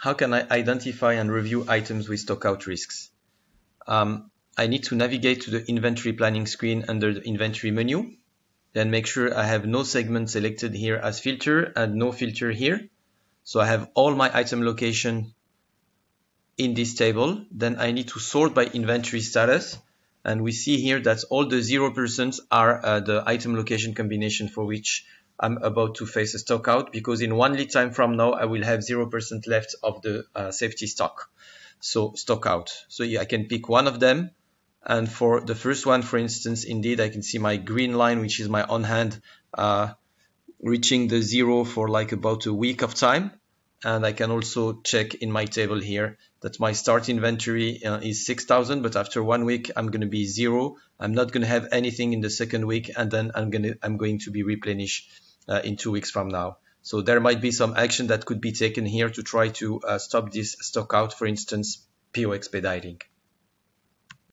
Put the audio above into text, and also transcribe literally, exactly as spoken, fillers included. How can I identify and review items with stockout risks? Um, I need to navigate to the inventory planning screen under the inventory menu. Then make sure I have no segment selected here as filter and no filter here. So I have all my item location in this table. Then I need to sort by inventory status. And we see here that all the zero percent are uh, the item location combination for which I'm about to face a stock out, because in one lead time from now, I will have zero percent left of the uh, safety stock. So stock out. So yeah, I can pick one of them. And for the first one, for instance, indeed, I can see my green line, which is my on hand, uh, reaching the zero for like about a week of time. And I can also check in my table here that my start inventory uh, is six thousand, but after one week, I'm going to be zero. I'm not going to have anything in the second week, and then I'm going to, I'm going to be replenished uh, in two weeks from now. So there might be some action that could be taken here to try to uh, stop this stock out, for instance, P O expediting.